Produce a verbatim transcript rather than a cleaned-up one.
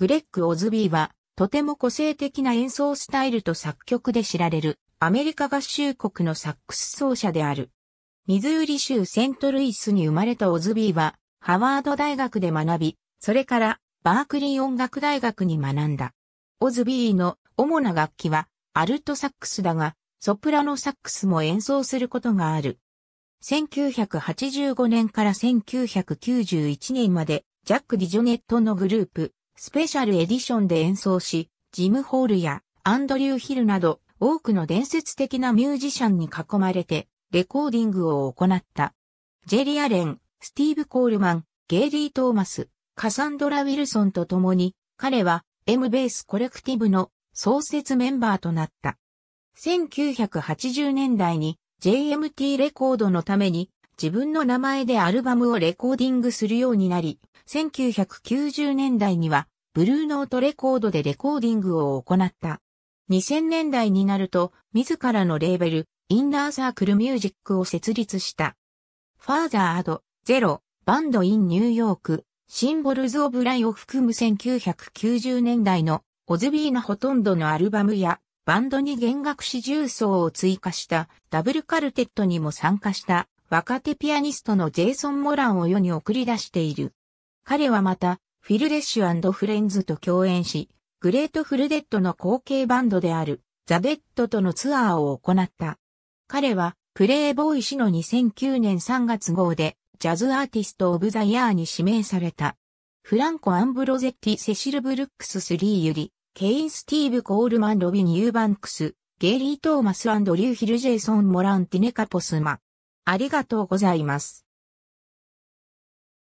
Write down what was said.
グレッグ・オズビーは、とても個性的な演奏スタイルと作曲で知られる、アメリカ合衆国のサックス奏者である。ミズーリ州セントルイスに生まれたオズビーは、ハワード大学で学び、それから、バークリー音楽大学に学んだ。オズビーの主な楽器は、アルトサックスだが、ソプラノサックスも演奏することがある。せんきゅうひゃくはちじゅうごねんからせんきゅうひゃくきゅうじゅういちねんまで、ジャック・ディジョネットのグループ、スペシャルエディションで演奏し、ジム・ホールやアンドリュー・ヒルなど、多くの伝説的なミュージシャンに囲まれて、レコーディングを行った。ジェリ・アレン、スティーブ・コールマン、ゲイリー・トーマス、カサンドラ・ウィルソンと共に、彼は、M・ベース・コレクティブの創設メンバーとなった。せんきゅうひゃくはちじゅうねんだいに ジェイエムティー レコードのために自分の名前でアルバムをレコーディングするようになり、せんきゅうひゃくきゅうじゅうねんだいにはブルーノートレコードでレコーディングを行った。にせんねんだいになると自らのレーベルインナーサークルミュージックを設立した。ファーザード、ゼロ、バンドインニューヨーク、シンボルズオブライを含むせんきゅうひゃくきゅうじゅうねんだいのオズビーのほとんどのアルバムやバンドに弦楽四重奏を追加したダブルカルテットにも参加した若手ピアニストのジェイソン・モランを世に送り出している。彼はまたフィル・レッシュ&フレンズと共演し、グレート・フル・デッドの後継バンドであるザ・デッドとのツアーを行った。彼はプレイボーイ誌のにせんきゅうねんさんがつ号でジャズアーティスト・オブ・ザ・イヤーに指名された。フランコ・アンブロゼッティ・セシル・ブルックススリーより、ケイン・スティーブ・コールマン・ロビン・ユーバンクス、ゲイリー・トーマス&リュー・ヒル・ジェイソン・モラン・ティネ・カポスマ。ありがとうございます。